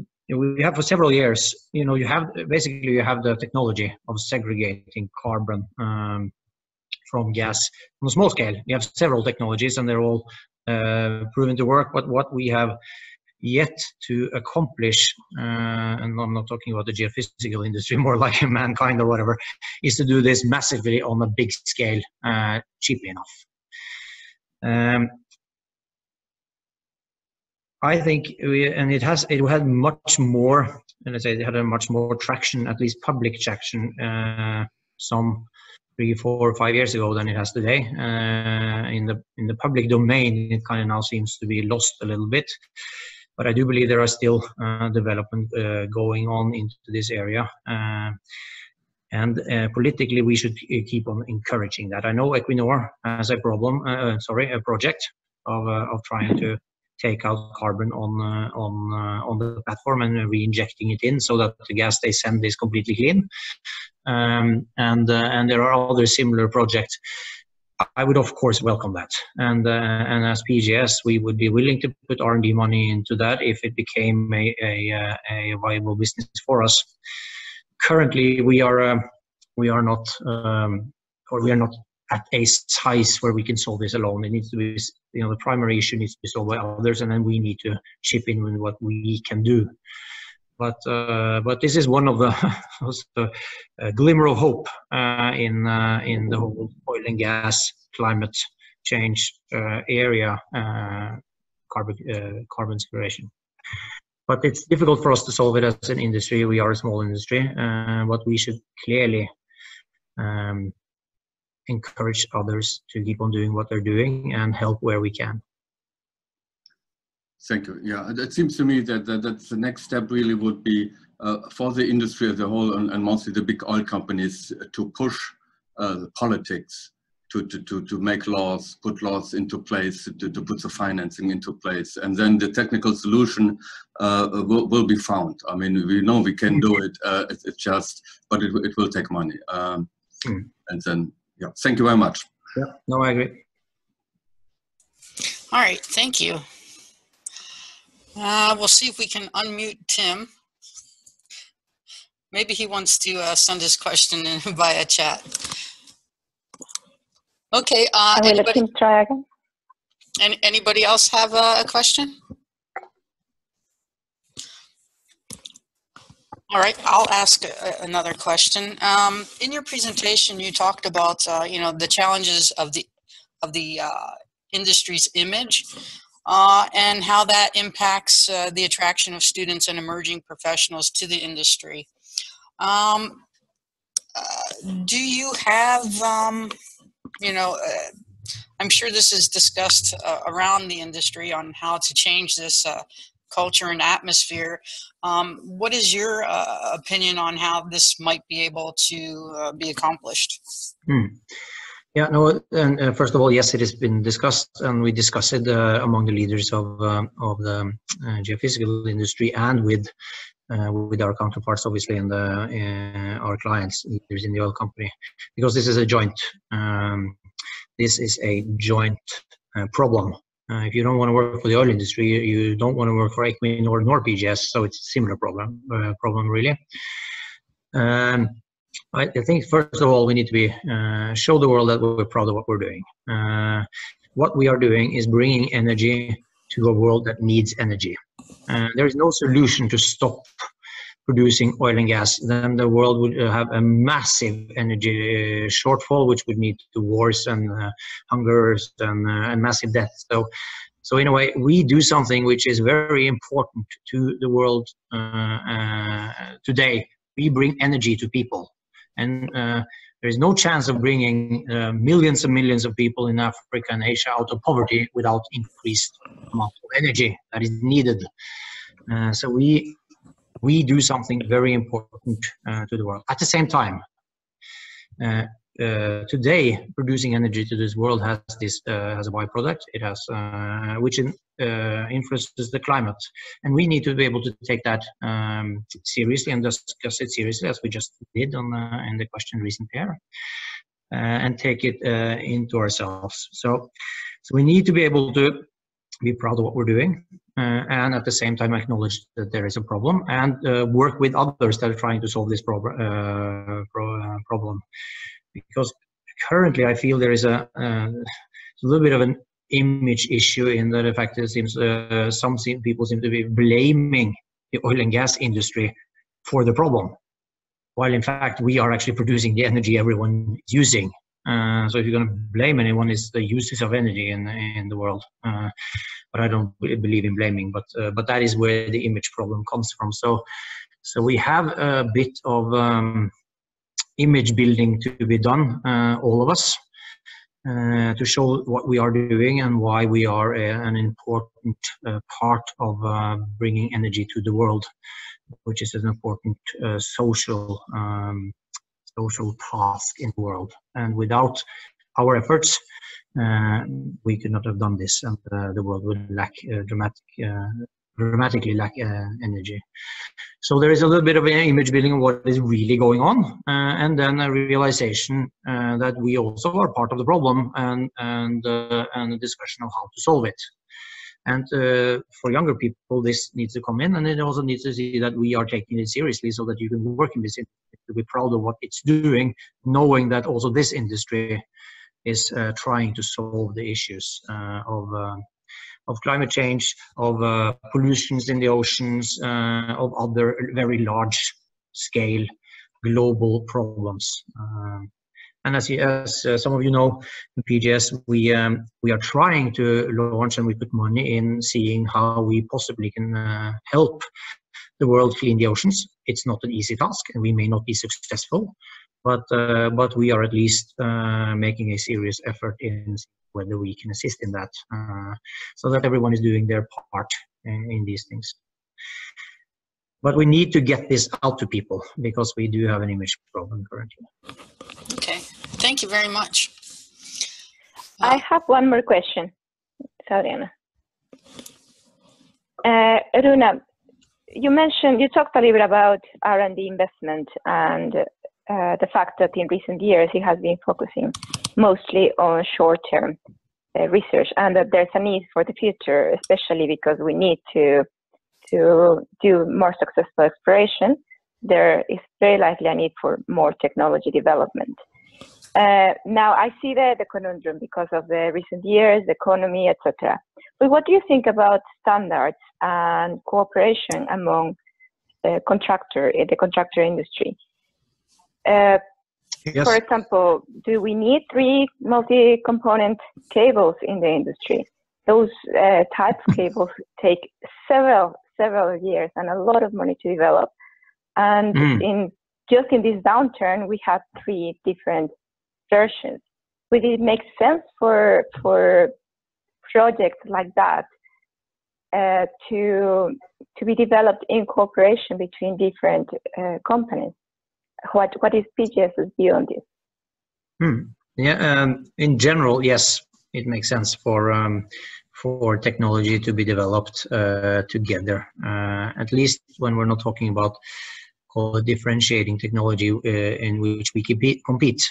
we have for several years. You know, you have basically you have the technology of segregating carbon um, from gas on a small scale. You have several technologies, and they're all uh, proven to work. But what we have yet to accomplish, uh, and I'm not talking about the geophysical industry, more like mankind or whatever, is to do this massively on a big scale, uh, cheaply enough. Um, I think, we, and it has, it had much more, let's say, it had a much more traction, at least public traction, uh, some three, four, five years ago than it has today. Uh, in the in the public domain, it kind of now seems to be lost a little bit. But I do believe there are still uh, development uh, going on into this area. Uh, and uh, politically, we should keep on encouraging that. I know Equinor has a problem, uh, sorry, a project of, uh, of trying to take out carbon on, uh, on, uh, on the platform and re-injecting it in so that the gas they send is completely clean. Um, and, uh, and there are other similar projects. I would, of course, welcome that, and uh, and as P G S, we would be willing to put R and D money into that if it became a a, a viable business for us. Currently, we are uh, we are not um, or we are not at a size where we can solve this alone. It needs to be, you know, the primary issue needs to be solved by others, and then we need to chip in with what we can do. But uh, but this is one of the uh, glimmer of hope uh, in uh, in the whole oil and gas climate change uh, area, uh, carbon uh, carbon sequestration. But it's difficult for us to solve it as an industry. We are a small industry, uh, but we should clearly um, encourage others to keep on doing what they're doing and help where we can. Thank you. Yeah, it seems to me that, that that's the next step really would be uh, for the industry as a whole, and, and mostly the big oil companies, to push uh, the politics to, to, to, to make laws, put laws into place, to, to put the financing into place. And then the technical solution uh, will, will be found. I mean, we know we can do it, uh, it's it just, but it, it will take money. Um, mm. And then, yeah, thank you very much. Yeah, no, I agree. All right, thank you. Uh, we'll see if we can unmute Tim. Maybe he wants to uh, send his question in via chat. Okay. Uh, I will let him try again. And anybody else have a, a question? All right, I'll ask a, another question. Um, in your presentation, you talked about uh, you know the challenges of the of the uh, industry's image. Uh, and how that impacts uh, the attraction of students and emerging professionals to the industry. Um, Uh, do you have, um, you know, uh, I'm sure this is discussed uh, around the industry on how to change this uh, culture and atmosphere. Um, what is your uh, opinion on how this might be able to uh, be accomplished? Mm. Yeah, no, and uh, first of all, yes, it has been discussed, and we discussed it uh, among the leaders of, uh, of the uh, geophysical industry and with Uh, with our counterparts, obviously, and uh, our clients, leaders in the oil company, because this is a joint. Um, this is a joint uh, problem. Uh, if you don't want to work for the oil industry, you, you don't want to work for Equinor nor P G S. So it's a similar problem. Uh, problem really. Um, I, I think first of all, we need to be uh, show the world that we're proud of what we're doing. Uh, what we are doing is bringing energy to a world that needs energy. Uh, there is no solution to stop producing oil and gas. Then the world would uh, have a massive energy shortfall, which would lead to wars and uh, hungers and, uh, and massive deaths. So, so in a way, we do something which is very important to the world uh, uh, today. We bring energy to people, and uh, there is no chance of bringing uh, millions and millions of people in Africa and Asia out of poverty without increased amount of energy that is needed. Uh, so we we do something very important uh, to the world. At the same time, uh, uh, today producing energy to this world has this uh, has a byproduct. It has uh, which in, uh, influences the climate, and we need to be able to take that um, seriously and discuss it seriously, as we just did on uh, in the question recent here. Uh, and take it uh, into ourselves. So, so we need to be able to be proud of what we're doing, uh, and at the same time acknowledge that there is a problem, and uh, work with others that are trying to solve this prob uh, pro uh, problem. Because currently, I feel there is a, uh, a little bit of an image issue in that the fact that it seems uh, some seem, people seem to be blaming the oil and gas industry for the problem, while in fact we are actually producing the energy everyone is using. Uh, so if you're going to blame anyone, it's the uses of energy in in the world. Uh, but I don't believe in blaming. But uh, but that is where the image problem comes from. So so we have a bit of um, image building to be done, uh, all of us, uh, to show what we are doing and why we are a, an important uh, part of uh, bringing energy to the world, which is an important uh, social um, social task in the world. And without our efforts, uh, we could not have done this, and uh, the world would lack uh, dramatic, uh, dramatically lack uh, energy. So there is a little bit of an image building of what is really going on, uh, and then a realization uh, that we also are part of the problem, and, and, uh, and a discussion of how to solve it. And uh, for younger people, this needs to come in, and it also needs to see that we are taking it seriously, so that you can work in this industry, to be proud of what it's doing, knowing that also this industry is uh, trying to solve the issues uh, of, uh, of climate change, of uh, pollutions in the oceans, uh, of other very large scale global problems. Uh, And as, you, as uh, some of you know, in P G S, we um, we are trying to launch, and we put money in seeing how we possibly can uh, help the world clean the oceans. It's not an easy task, and we may not be successful, but uh, but we are at least uh, making a serious effort in whether we can assist in that, uh, so that everyone is doing their part in, in these things. But we need to get this out to people, because we do have an image problem currently. Okay. Thank you very much. I have one more question. Sorry, Anna. Uh, Rune, you mentioned, you talked a little bit about R and D investment and uh, the fact that in recent years it has been focusing mostly on short-term uh, research, and that there's a need for the future, especially because we need to to do more successful exploration. There is very likely a need for more technology development. Uh, now, I see the, the conundrum because of the recent years, the economy, et cetera. But what do you think about standards and cooperation among uh, contractor, the contractor industry? Uh, yes. For example, do we need three multi-component cables in the industry? Those uh, types of cables take several, several years and a lot of money to develop. And mm. in just in this downturn, we have three different versions. But it makes sense for for projects like that uh, to to be developed in cooperation between different uh, companies. What what is P G S's view on this? Hmm. Yeah, um, in general, yes, it makes sense for um, for technology to be developed uh, together. Uh, at least when we're not talking about called differentiating technology uh, in which we compete.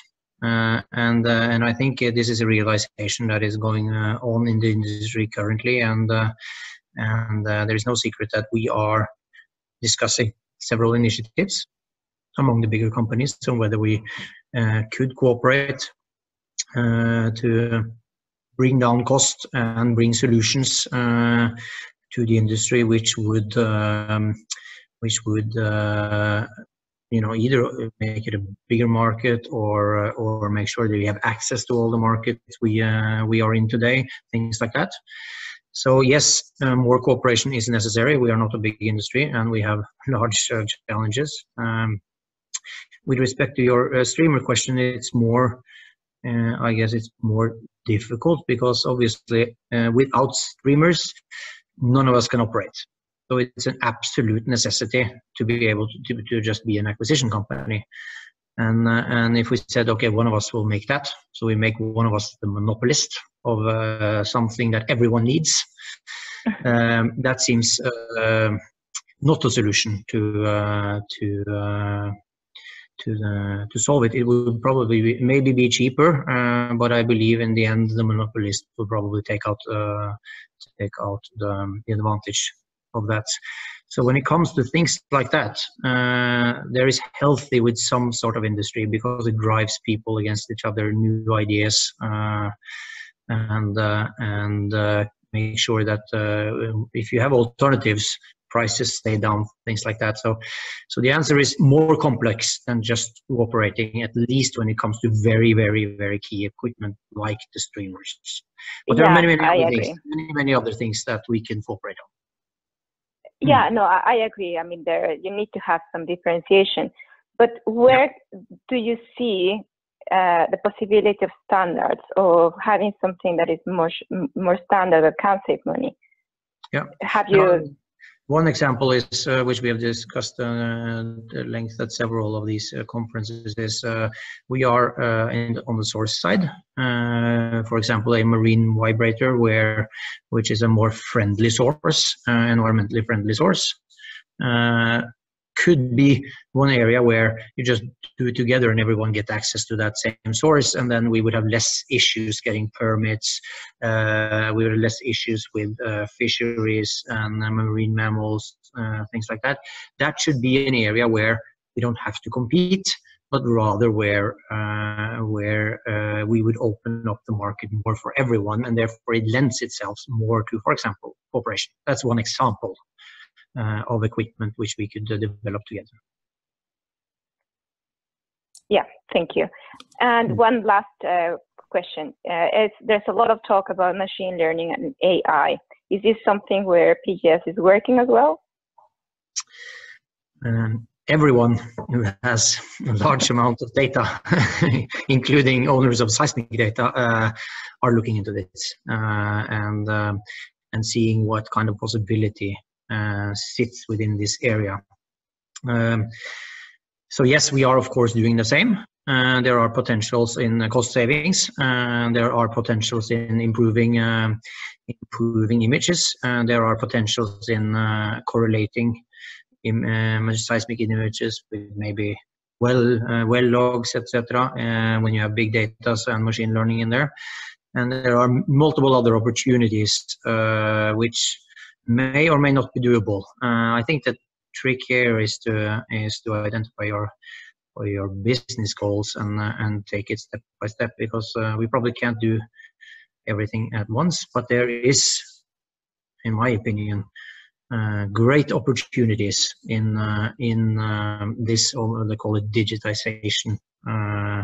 Uh, and uh, and I think uh, this is a realization that is going uh, on in the industry currently, and uh, and uh, there is no secret that we are discussing several initiatives among the bigger companies on whether we uh, could cooperate uh, to bring down costs and bring solutions uh, to the industry, which would um, which would. Uh, You know, either make it a bigger market, or or make sure that we have access to all the markets we uh, we are in today, things like that. So yes, um, more cooperation is necessary. We are not a big industry, and we have large uh, challenges. Um, with respect to your uh, streamer question, it's more, uh, I guess, it's more difficult because obviously uh, without streamers, none of us can operate. So it's an absolute necessity to be able to, to, to just be an acquisition company. And, uh, and if we said, okay, one of us will make that, so we make one of us the monopolist of uh, something that everyone needs, um, that seems uh, not a solution to, uh, to, uh, to, the, to solve it. It would probably be, maybe be cheaper, uh, but I believe in the end the monopolist will probably take out, uh, take out the, the advantage of that. So when it comes to things like that, uh, there is healthy with some sort of industry because it drives people against each other, new ideas, uh, and uh, and uh, make sure that uh, if you have alternatives, prices stay down, things like that. So, so the answer is more complex than just cooperating, at least when it comes to very, very, very key equipment like the streamers. But yeah, there are many, many other things, many, many other things that we can cooperate on. Yeah, no, I, I agree. I mean, there you need to have some differentiation. But where do you see uh, the possibility of standards or having something that is more more standard that can save money? Yeah. Have you? Um, one example is uh, which we have discussed uh, at length at several of these uh, conferences is uh, we are uh, in the, on the source side. Uh, for example, a marine vibrator, where which is a more friendly source, uh, environmentally friendly source, uh, could be one area where you just do it together and everyone gets access to that same source, and then we would have less issues getting permits. Uh, we would have less issues with uh, fisheries and uh, marine mammals, uh, things like that. That should be an area where we don't have to compete, but rather where uh, where uh, we would open up the market more for everyone, and therefore it lends itself more to, for example, cooperation. That's one example uh, of equipment which we could uh, develop together. Yeah, thank you. And one last uh, question. Uh, it's, there's a lot of talk about machine learning and A I. Is this something where P G S is working as well? Um, Everyone who has a large amount of data, including owners of seismic data, uh, are looking into this uh, and um, and seeing what kind of possibility uh, sits within this area. Um, so yes, we are of course doing the same. Uh, there are potentials in cost savings, and there are potentials in improving um, improving images, and there are potentials in uh, correlating In, uh, seismic images with maybe well uh, well logs, et cetera. Uh, when you have big data and machine learning in there, and there are multiple other opportunities uh, which may or may not be doable. Uh, I think the trick here is to is to identify your your business goals and uh, and take it step by step, because uh, we probably can't do everything at once. But there is, in my opinion, Uh, great opportunities in uh, in um, this, or they call it digitization uh,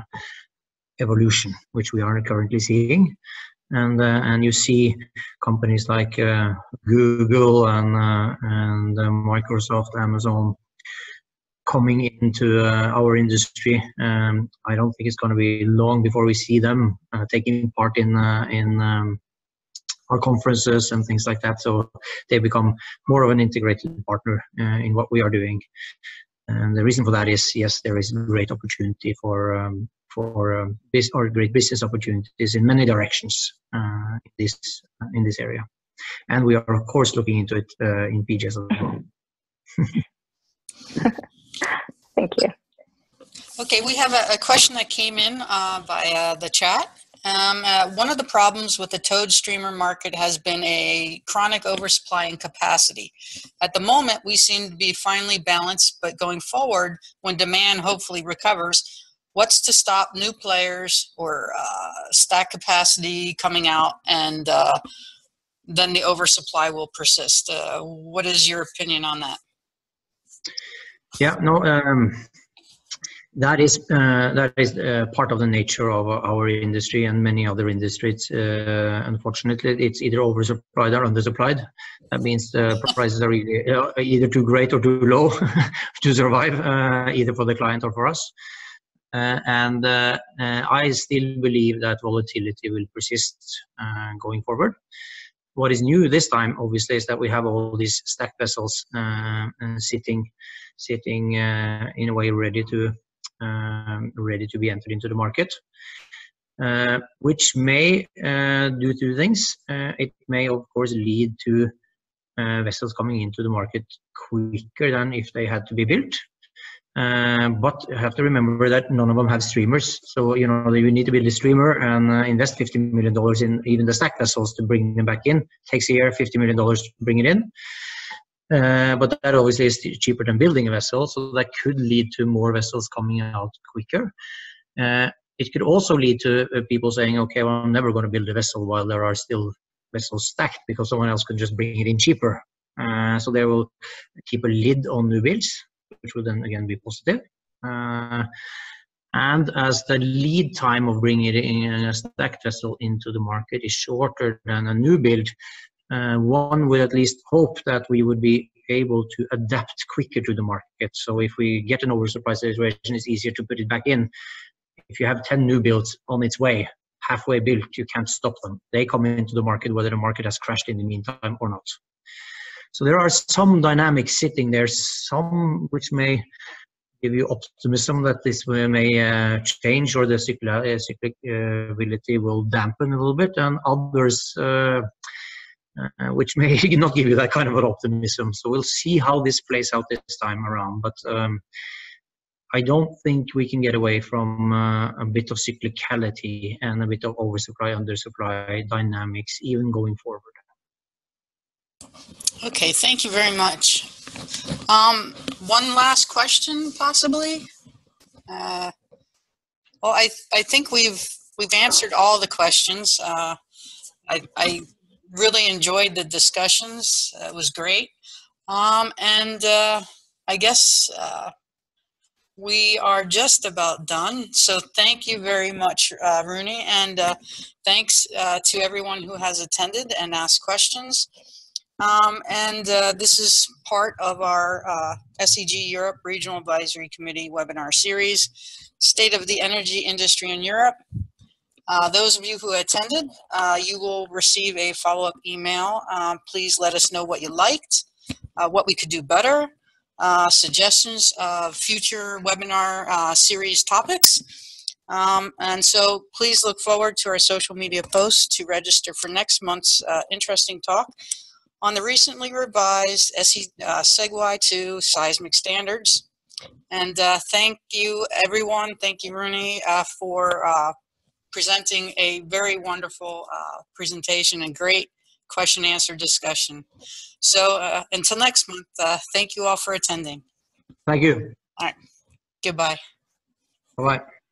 evolution, which we are currently seeing, and uh, and you see companies like uh, Google and uh, and uh, Microsoft, Amazon, coming into uh, our industry. Um, I don't think it's going to be long before we see them uh, taking part in uh, in um, our conferences and things like that. So they become more of an integrated partner uh, in what we are doing. And the reason for that is, yes, there is great opportunity for um, for um, this or great business opportunities in many directions uh, in this in this area. And we are of course looking into it uh, in P G S as well. Thank you. Okay, we have a, a question that came in uh, via the chat. Um, uh, one of the problems with the towed streamer market has been a chronic oversupply in capacity. At the moment, we seem to be finely balanced, but going forward, when demand hopefully recovers, what's to stop new players or uh, stack capacity coming out, and uh, then the oversupply will persist? Uh, what is your opinion on that? Yeah, no, um, that is uh, that is uh, part of the nature of our industry and many other industries. Uh, unfortunately, it's either oversupplied or undersupplied. That means the uh, prices are really, uh, either too great or too low to survive, uh, either for the client or for us. Uh, and uh, uh, I still believe that volatility will persist uh, going forward. What is new this time, obviously, is that we have all these stacked vessels uh, sitting, sitting uh, in a way ready to, um, ready to be entered into the market, uh, which may uh, do two things. Uh, it may, of course, lead to uh, vessels coming into the market quicker than if they had to be built. Uh, but you have to remember that none of them have streamers, so you know you need to build a streamer and uh, invest fifty million dollars in even the stack vessels to bring them back in. Takes a year, fifty million dollars to bring it in, uh, but that obviously is cheaper than building a vessel, so that could lead to more vessels coming out quicker. Uh, it could also lead to uh, people saying, okay, well, I'm never going to build a vessel while there are still vessels stacked, because someone else can just bring it in cheaper. Uh, so they will keep a lid on new builds, which will then again be positive. Uh, and as the lead time of bringing in a stacked vessel into the market is shorter than a new build, uh, one would at least hope that we would be able to adapt quicker to the market. So if we get an oversupply situation, it's easier to put it back in. If you have ten new builds on its way, halfway built, you can't stop them. They come into the market whether the market has crashed in the meantime or not. So there are some dynamics sitting there, some which may give you optimism that this may uh, change, or the cyclicality will dampen a little bit, and others uh, uh, which may not give you that kind of an optimism. So we'll see how this plays out this time around. But um, I don't think we can get away from uh, a bit of cyclicality and a bit of oversupply, undersupply dynamics, even going forward. Okay, thank you very much. Um, one last question, possibly. Uh, well, I th I think we've we've answered all the questions. Uh, I I really enjoyed the discussions. It was great, um, and uh, I guess uh, we are just about done. So thank you very much, uh, Rune, and uh, thanks uh, to everyone who has attended and asked questions. Um, and uh, this is part of our uh, S E G Europe Regional Advisory Committee webinar series, State of the Energy Industry in Europe. Uh, those of you who attended, uh, you will receive a follow-up email. Um, please let us know what you liked, uh, what we could do better, uh, suggestions of future webinar uh, series topics. Um, and so please look forward to our social media posts to register for next month's uh, interesting talk on the recently revised S E G Y two seismic standards. And uh, thank you, everyone. Thank you, Rune, uh, for uh, presenting a very wonderful uh, presentation and great question answer discussion. So uh, until next month, uh, thank you all for attending. Thank you. All right. Goodbye. Bye-bye.